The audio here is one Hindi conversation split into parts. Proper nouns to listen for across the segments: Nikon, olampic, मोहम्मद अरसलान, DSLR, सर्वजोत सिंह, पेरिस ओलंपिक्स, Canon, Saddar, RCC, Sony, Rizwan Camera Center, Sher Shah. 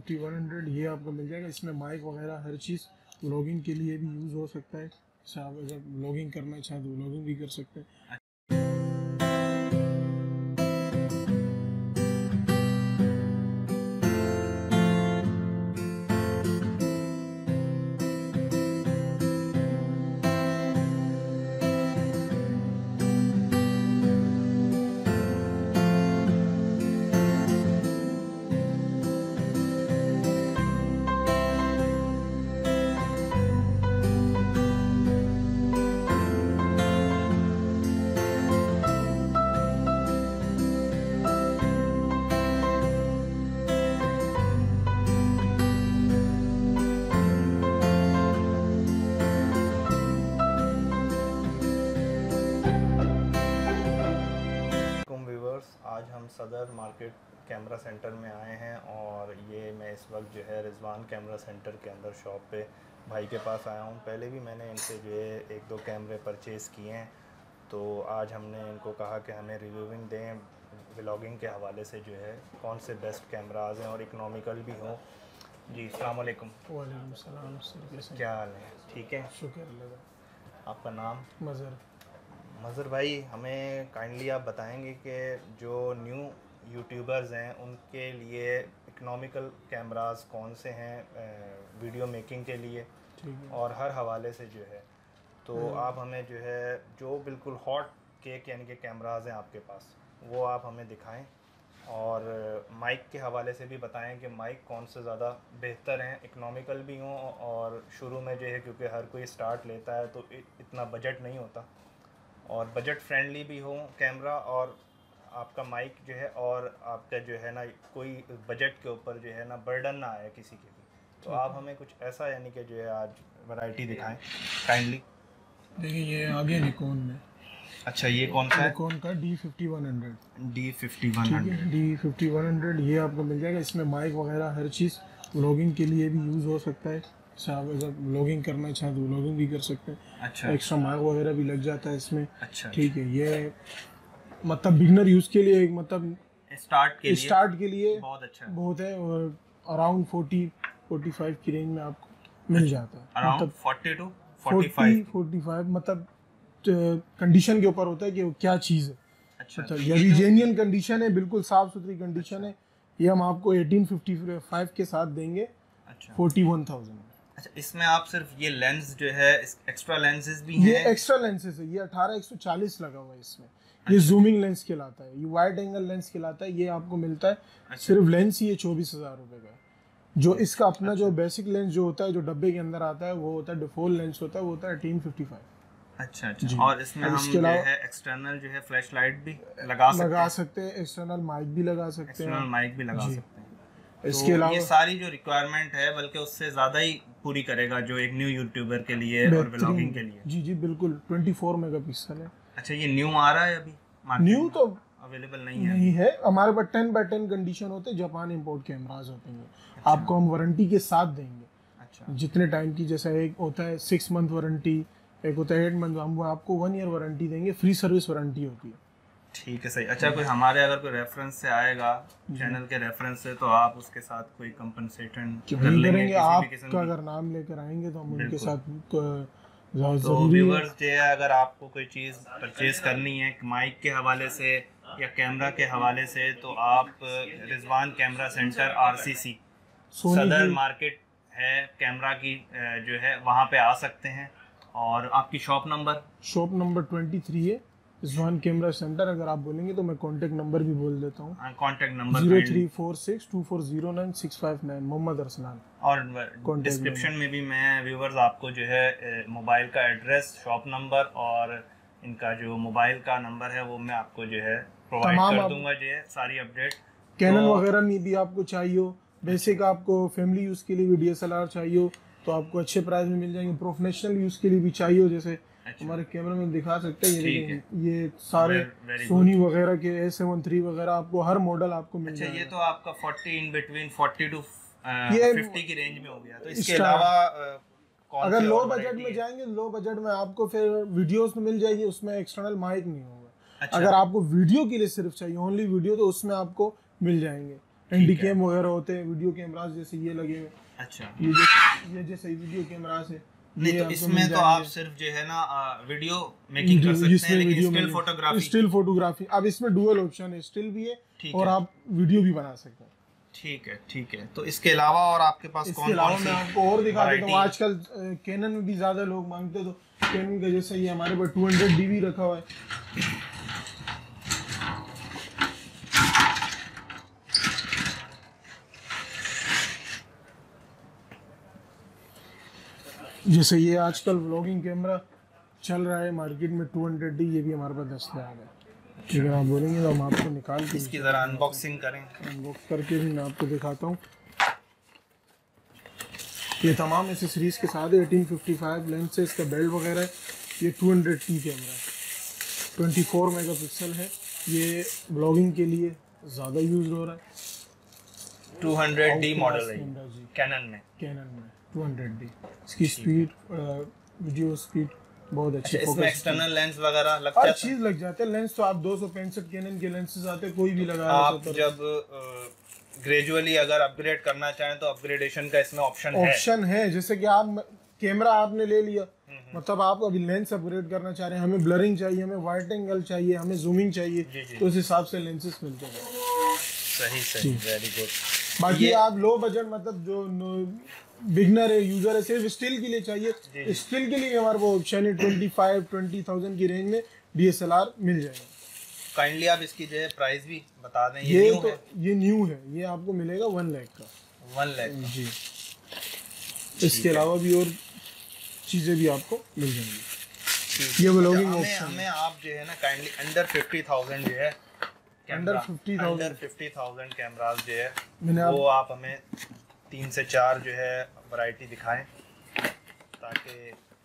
5100 ये आपको मिल जाएगा। इसमें माइक वगैरह हर चीज़ व्लॉगिंग के लिए भी यूज़ हो सकता है। आप अगर व्लॉगिंग करना चाहें तो व्लॉगिंग भी कर सकते हैं। सदर मार्केट कैमरा सेंटर में आए हैं और ये मैं इस वक्त जो है रिजवान कैमरा सेंटर के अंदर शॉप पे भाई के पास आया हूँ। पहले भी मैंने इनसे जो है एक दो कैमरे परचेज़ किए हैं, तो आज हमने इनको कहा कि हमें रिव्यूइंग दें व्लॉगिंग के हवाले से, जो है कौन से बेस्ट कैमराज हैं और इकनॉमिकल भी हों। जी अस्सलाम वालेकुम। वालेकुम सलाम, क्या हाल है? ठीक है, शुक्र अल्लाह। आपका नाम? मज़हर। मज़हर भाई, हमें काइंडली आप बताएंगे कि जो न्यू यूट्यूबर्स हैं उनके लिए इकनॉमिकल कैमरास कौन से हैं वीडियो मेकिंग के लिए और हर हवाले से जो है, तो आप हमें जो है जो बिल्कुल हॉट केक यानी के कैमरास हैं आपके पास वो आप हमें दिखाएं, और माइक के हवाले से भी बताएं कि माइक कौन से ज़्यादा बेहतर हैं, इकनॉमिकल भी हों और शुरू में जो है क्योंकि हर कोई स्टार्ट लेता है तो इतना बजट नहीं होता, और बजट फ्रेंडली भी हो कैमरा और आपका माइक जो है, और आपका जो है ना कोई बजट के ऊपर जो है ना बर्डन ना आए किसी के भी। तो आप हमें कुछ ऐसा यानी कि जो है आज वैरायटी दिखाएं काइंडली। देखिए ये आगे निकॉन में। अच्छा, ये कौन सा है? निकॉन का D5100 ये आपको मिल जाएगा। इसमें माइक वगैरह हर चीज़ व्लॉगिंग के लिए भी यूज़ हो सकता है। आप अगर व्लॉगिंग करना चाहें तो व्लॉगिंग भी कर सकते हैं। अच्छा, एक्स्ट्रा माइक वगैरह भी लग जाता है इसमें। अच्छा, ठीक है। ये मतलब बिगनर यूज़ के लिए, मतलब स्टार्ट के लिए बहुत अच्छा बहुत है, और अराउंड 40-45 की रेंज में आपको मिल जाता है। अराउंड 40 to 45 मतलब कंडीशन के ऊपर होता है कि वो क्या चीज़ है। अच्छा, ये भी जेन्युइन कंडीशन है, बिल्कुल साफ़ सुथरी कंडीशन है। ये हम आपको 1855 के साथ देंगे 41,000। अच्छा, इसमें आप सिर्फ ये लेंस जो है एक्स्ट्रा लेंसेज भी हैं? ये एक्स्ट्रा लेंसेज है, ये 18-140 लगा हुआ है इसमें। अच्छा, ये जूमिंग लेंस कहलाता है, ये वाइड एंगल लेंस कहलाता है। ये आपको मिलता है। अच्छा, सिर्फ लेंस ही ये 24,000 रुपये का है। जो इसका अपना जो बेसिक लेंस जो होता है, जो डब्बे के अंदर आता है, वो होता है डिफॉल्ट लेंस होता है, वो होता है 1855। अच्छा अच्छा, और इसमें हम इसके अलावा एक्सटर्नल जो है फ्लैश लाइट भी लगा सकते हैं, एक्सटर्नल माइक भी लगा सकते हैं, माइक भी लगा सकते हैं। इसके अलावा ये सारी जो रिक्वायरमेंट है बल्कि उससे ज़्यादा ही पूरी करेगा जो एक न्यू यूट्यूबर के लिए और व्लॉगिंग के लिए। जी जी बिल्कुल, 24 मेगापिक्सल है। अच्छा, ये न्यू आ रहा है अभी? न्यू तो अवेलेबल नहीं है। हमारे पास 10x10 कंडीशन होते हैं, जापान इम्पोर्ट कैमराज होते हैं। अच्छा, आपको हम वारंटी के साथ देंगे। अच्छा, जितने टाइम की, जैसा एक होता है 6 मंथ वारंटी, एक होता है 8 मंथ, हम आपको 1 ईयर वारंटी देंगे। फ्री सर्विस वारंटी होती है। ठीक है, सही। अच्छा, कोई हमारे अगर कोई रेफरेंस से आएगा, चैनल के रेफरेंस से, तो आप उसके साथ कोई कंपनसेशन कर लेंगे? आपका अगर नाम लेकर आएंगे तो हम उनके साथ व्यूअर्स जो है, अगर आपको कोई चीज़ परचेज करनी है माइक के हवाले से या कैमरा के हवाले से, तो आप Rizwan camera centre RCC Sadar market है कैमरा की जो है वहाँ पे आ सकते हैं। और आपकी शॉप नंबर 23 है, रिजवान कैमरा सेंटर। अगर आप बोलेंगे तो मैं कांटेक्ट नंबर भी बोल देता हूँ। Contact number 0346240965 मोहम्मद अरसलान। और डिस्क्रिप्शन में भी मैं व्यूवर्स आपको जो है मोबाइल का एड्रेस, शॉप नंबर और इनका जो मोबाइल का नंबर है वो मैं आपको जो है प्रोवाइड कर दूंगा। जो है सारी अपडेट कैनन वगैरह में भी आपको चाहिए हो, बेसिक आपको फैमिली यूज़ के लिए भी DSLR चाहिए हो तो आपको अच्छे प्राइस में मिल जाएंगे। प्रोफेशनल यूज़ के लिए भी चाहिए हो, जैसे हमारे कैमरे में दिखा सकते हैं, ये सारे सोनी वगैरह के A73 वगैरह आपको हर मॉडल आपको मिल जाएगा। अच्छा, ये तो आपका 40 to 50 की रेंज में हो गया। तो इसके अलावा अगर लो बजट में जाएंगे, लो बजट में आपको फिर वीडियोस मिल जाएगी, उसमें एक्सटर्नल माइक नहीं होगा। अगर आपको वीडियो के लिए सिर्फ चाहिए, ओनली वीडियो, तो उसमें आपको मिल जाएंगे हैंडी कैम वगैरह होते हैं, वीडियो कैमरास जैसे ये लगे हुए। अच्छा, ये जैसे वीडियो कैमरास है। नहीं तो इसमें तो आप सिर्फ जो है ना वीडियो मेकिंग कर सकते हैं, लेकिन स्टिल फोटोग्राफी अब इसमें डुअल ऑप्शन है, स्टिल भी है और आप वीडियो भी बना सकते हैं। ठीक है, ठीक है। तो इसके अलावा और आपके पास कौन-कौन सी? मैं आपको और दिखा देता हूँ, आजकल कैनन में भी ज्यादा लोग मांगते, तो कैनन का जैसा ये हमारे पास 200D भी रखा हुआ है। जैसे ये आजकल व्लॉगिंग कैमरा चल रहा है मार्केट में 200D, ये भी हमारे पास दस्तयाब है। ठीक है, आप बोलेंगे तो हम आपको निकाल के इसकी जरा अनबॉक्सिंग करें, अनबॉक्स करके भी मैं आपको दिखाता हूँ। ये तमाम एसेसरीज के साथ 18-55 लेंस है, इसका बेल्ट वगैरह है। ये 200T कैमरा है, 24 मेगापिक्सल है, ये ब्लॉगिंग के लिए ज़्यादा यूज हो रहा है। 200D मॉडल है कैनन में 200D। इसकी स्पीड, वीडियो स्पीड बहुत अच्छी। इसमें एक्सटर्नल लेंस वगैरह लग जाता है, हर चीज लग जाता है। लेंस तो आप 265 कैनन के लेंसेज आते हैं, कोई भी लगा आप जब ग्रेजुअली अगर अपग्रेड करना चाहें तो अपग्रेडेशन का इसमें ऑप्शन है। जैसे कि आप कैमरा आपने ले लिया, मतलब आप अभी लेंस अपग्रेड करना चाह रहे हैं, हमें ब्लरिंग चाहिए, हमें वाइड एंगल चाहिए, हमें जूमिंग चाहिए, तो उस हिसाब से लेंसेज मिलते हैं। सही, वेरी गुड। बाकी आप लो बजट, मतलब जो बिगनर है, यूजर है, सिर्फ स्टिल के लिए चाहिए, स्टिल के लिए हमारे पास ऑप्शन है। 20,000 की रेंज में DSLR मिल जाएगा। काइंडली आप इसकी जो है प्राइस भी बता दें। ये न्यू है, ये आपको मिलेगा 1 लाख का। 1 लाख जी। इसके अलावा भी और चीजें भी आपको मिल जाएंगी। ये व्लॉगिंग ऑप्शन हमें आप जो है ना काइंडली under 50,000 जो है कैमरास जो है वो आप हमें 3 से 4 जो है वैरायटी दिखाएं, ताकि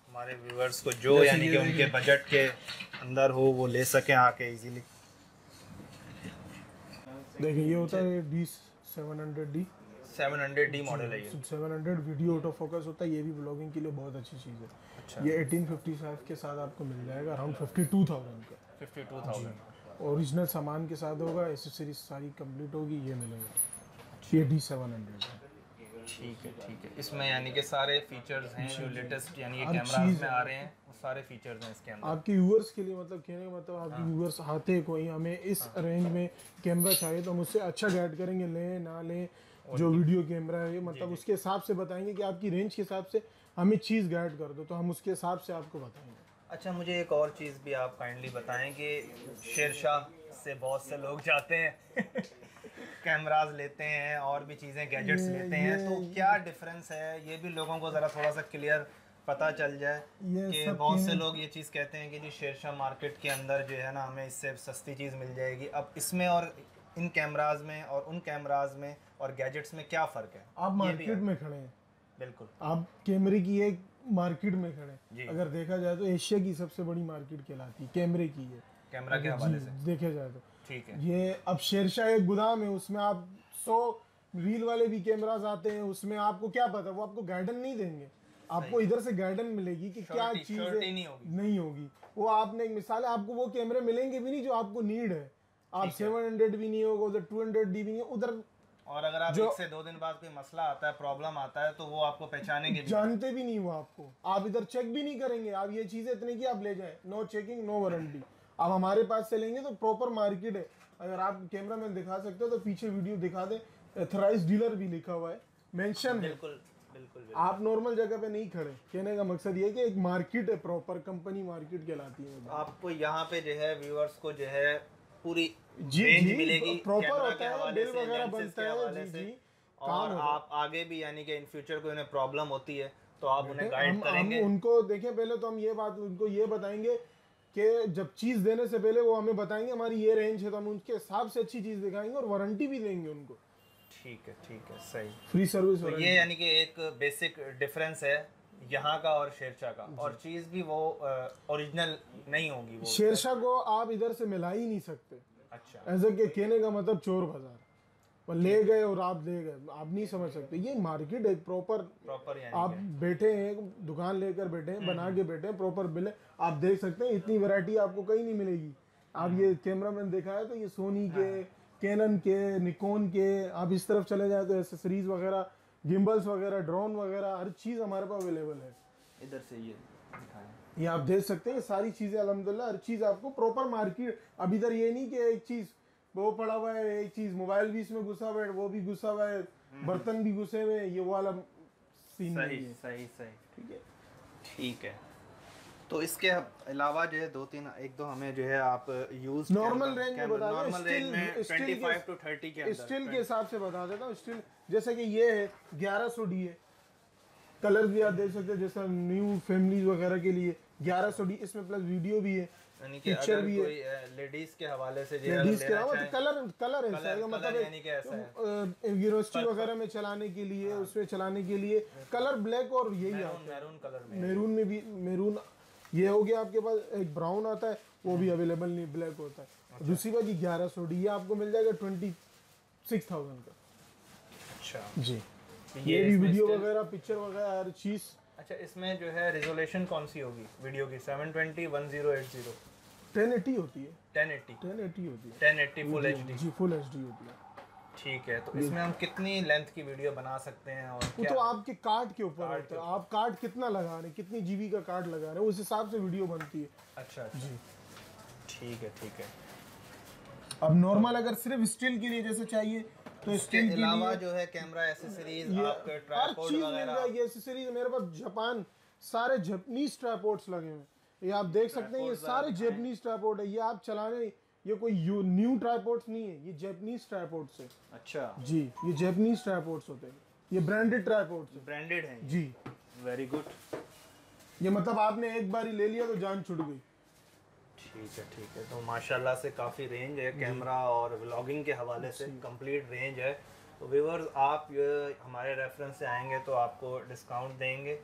हमारे व्यूअर्स को जो यानी कि उनके बजट के अंदर हो वो ले सकें आके इजीली। देखिए ये होता है D 700D मॉडल है। ये 700 वीडियो ऑटो फोकस होता है, ये भी ब्लॉगिंग के लिए बहुत अच्छी चीज़ है। अच्छा। ये 18-55 के साथ आपको मिल जाएगा अराउंड 52,000 का। 52,000 ओरिजिनल सामान के साथ होगा, एसेसरीज सारी कंप्लीट होगी, ये मिलेगा। ये D 700 है। ठीक है। इसमें यानी कि सारे फीचर्स हैं जो लेटेस्ट यानी ये कैमरास में आ रहे हैं, वो सारे फीचर्स हैं इसके अंदर। आपके व्यूअर्स के लिए मतलब कहने का मतलब आपके व्यूअर्स आते कोई हमें इस रेंज में कैमरा चाहिए तो हम उससे अच्छा गाइड करेंगे, लें ना लें। जो वीडियो कैमरा है मतलब उसके हिसाब से बताएंगे कि आपकी रेंज के हिसाब से हमें चीज़ गाइड कर दो, तो हम उसके हिसाब से आपको बताएंगे। अच्छा, मुझे एक और चीज़ भी आप काइंडली बताएँ कि शेर शाह से बहुत से लोग जाते हैं, कैमरास लेते हैं और भी चीज़ें गैजेट्स लेते हैं, तो क्या डिफरेंस है? ये भी लोगों को ज़रा थोड़ा सा क्लियर पता चल जाए कि बहुत से लोग ये चीज़ कहते हैं कि जी शेर शाह मार्केट के अंदर जो है ना हमें इससे सस्ती चीज़ मिल जाएगी। अब इसमें और इन कैमरास में और उन कैमरास में और गैजेट्स में क्या फ़र्क है? आप मार्केट में खड़े हैं, बिल्कुल आप कैमरे की एक मार्केट में खड़े हैं। अगर देखा जाए तो एशिया की सबसे बड़ी मार्केट कहलाती है कैमरे की, है कैमरा के हवाले से देखा जाए तो। ठीक है। ये अब शेरशाह एक गोदाम है, उसमें आप 100 रील वाले भी कैमरास आते हैं, उसमें आपको क्या पता, वो आपको गाइडन नहीं देंगे, आपको इधर से गाइडन मिलेगी कि क्या चीज़ नहीं होगी। वो आपने एक मिसाल है, आपको वो कैमरे मिलेंगे भी नहीं जो आपको नीड है। आप 700 भी नहीं होगा उधर, 200D भी नहीं उधर। और अगर आप 1 से 2 दिन बाद कोई मसला आता है, प्रॉब्लम आता है, तो वो आपको पहचानेंगे जानते भी नहीं, वो आपको आप इधर चेक भी नहीं करेंगे। आप ये चीज़ें इतने की आप ले जाए, नो चेकिंग नो वारंटी। आप हमारे पास से लेंगे तो प्रॉपर मार्केट है। अगर आप कैमरा मैन दिखा सकते हो तो पीछे वीडियो दिखा दें, ऑथराइज्ड डीलर भी लिखा हुआ है, मेंशन है। बिल्कुल। आप नॉर्मल जगह पे नहीं खड़े। कहने का मकसद ये कि एक मार्केट है, प्रॉपर कंपनी मार्केट कहलाती है। आपको यहाँ पे जो है व्यूअर्स को जो है पूरी रेंज मिलेगी, प्रॉपर होता है, बिल वगैरह बनता है, और आप आगे भी यानी कि इन फ्यूचर को इन्हें प्रॉब्लम होती है तो आप उन्हें गाइड करेंगे। उनको देखें, पहले तो हम ये बात उनको ये बताएंगे कि जब चीज़ देने से पहले वो हमें बताएंगे हमारी ये रेंज है, तो हम उनके हिसाब से अच्छी चीज़ दिखाएंगे और वारंटी भी देंगे उनको। ठीक है, सही, फ्री सर्विस। तो ये यानी कि एक बेसिक डिफरेंस है यहाँ का और शेरशाह का, और चीज़ भी वो ओरिजिनल नहीं होगी। शेरशाह को आप इधर से मिला ही नहीं सकते। अच्छा, ऐसा के कहने का मतलब चोर बाजार ले गए और आप ले गए, आप नहीं समझ सकते। ये मार्केट एक प्रॉपर आप बैठे हैं, दुकान लेकर बैठे हैं, बना के बैठे हैं, प्रॉपर बिल है, आप देख सकते हैं। इतनी वैरायटी आपको कहीं नहीं मिलेगी। आप ये कैमरा मैन देखा है तो ये सोनी के कैनन के, निकॉन के, आप इस तरफ चले जाए तो एसेसरीज वगैरह, गिम्बल्स वगैरह, ड्रोन वगैरह, हर चीज़ हमारे पास अवेलेबल है। इधर से ये दिखाएं, ये आप देख सकते हैं सारी चीज़ें अल्हम्दुलिल्लाह, हर चीज़ आपको प्रॉपर मार्केट। अब इधर ये नहीं कि एक चीज़ वो पड़ा हुआ है, एक चीज़ मोबाइल भी इसमें घुसा हुआ है, वो भी घुसा हुआ है, बर्तन भी घुसे हुए, ये वाला सीन नहीं है। सही सही ठीक है, ठीक है। तो इसके अलावा जो है दो तीन एक दो हमें जो है आप यूज नॉर्मल रेंज में बता दो, स्टील में 25 टू 30 के अंदर स्टील के हिसाब से बता देता हूँ। स्टील जैसे कि ये है 1100D है, कलर भी आप देख सकते हैं जैसा न्यू फैमिलीज वगैरह के लिए 1100D, इसमें प्लस वीडियो भी है, पिक्चर भी है, लेडीज के हवाले से कलर है, मतलब यूनिवर्सिटी वगैरह में चलाने के लिए, उसमें चलाने के लिए कलर ब्लैक और यही आता है, मैरून में भी मैरून ये हो गया। आपके पास एक ब्राउन आता है, वो भी अवेलेबल नहीं, ब्लैक होता है। अच्छा। दूसरी बात ये 1100D ये आपको मिल जाएगा 26,000 का। अच्छा जी, ये भी वीडियो वगैरह पिक्चर वगैरह हर चीज़। अच्छा, इसमें जो है रेजोल्यूशन कौन सी होगी वीडियो की? 720x1080 1080 होती है, 1080 होती है, 1080 फुल एचडी जी, फुल एचडी होती है। ठीक है, तो इसमें हम कितनी लेंथ की वीडियो बना सकते हैं? और वो तो आपके कार्ड के ऊपर होता है, आप कार्ड कितना लगा रहे हैं, कितनी जीबी का कार्ड लगा रहे हैं, उस हिसाब से वीडियो बनती है। अच्छा, अच्छा जी, ठीक है ठीक है। अब नॉर्मल अगर सिर्फ स्टिल के लिए जैसे चाहिए तो स्टिल के अलावा जो है कैमरा एसेसरीज, आपके ट्राइपॉड वगैरह, ये एसेसरीज मेरे पास जापान सारे जापानीज ट्राइपॉड्स लगे हुए हैं, ये आप देख सकते हैं, ये सारे जापानीज ट्राइपॉड है। ये आप चलाने, ये कोई न्यू ट्राइपॉड्स नहीं है, ये जापानीज ट्राइपॉड्स है। अच्छा जी, ये जापानीज ट्राइपॉड्स होते हैं, ये ब्रांडेड ट्राइपॉड्स हैं, ब्रांडेड हैं जी। वेरी गुड, ये मतलब आपने एक बार ही ले लिया तो जान छूट गई। ठीक है ठीक है, तो माशाल्लाह से काफ़ी रेंज है कैमरा और व्लॉगिंग के हवाले से कंप्लीट रेंज है। तो व्यूअर्स, आप हमारे रेफरेंस से आएंगे तो आपको डिस्काउंट देंगे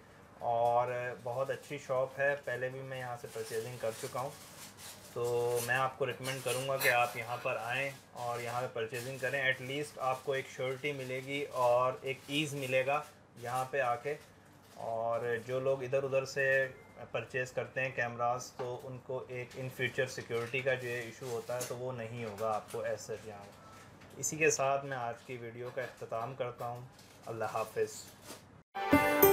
और बहुत अच्छी शॉप है, पहले भी मैं यहाँ से परचेजिंग कर चुका हूँ, तो मैं आपको रिकमेंड करूंगा कि आप यहां पर आएँ और यहां पर परचेजिंग करें। एटलीस्ट आपको एक श्योरिटी मिलेगी और एक ईज़ मिलेगा यहां पे आके। और जो लोग इधर उधर से परचेज करते हैं कैमरास, तो उनको एक इन फ्यूचर सिक्योरिटी का जो इशू होता है तो वो नहीं होगा आपको ऐसे यहाँ। इसी के साथ मैं आज की वीडियो का अख्ताम करता हूँ। अल्लाह हाफिज़।